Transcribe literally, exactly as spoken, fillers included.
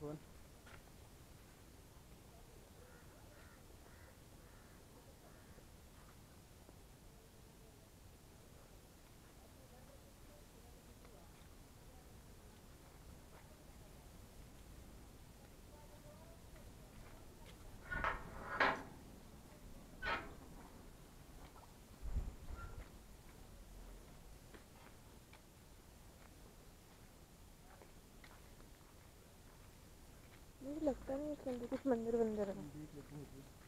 one. Look, I'm going to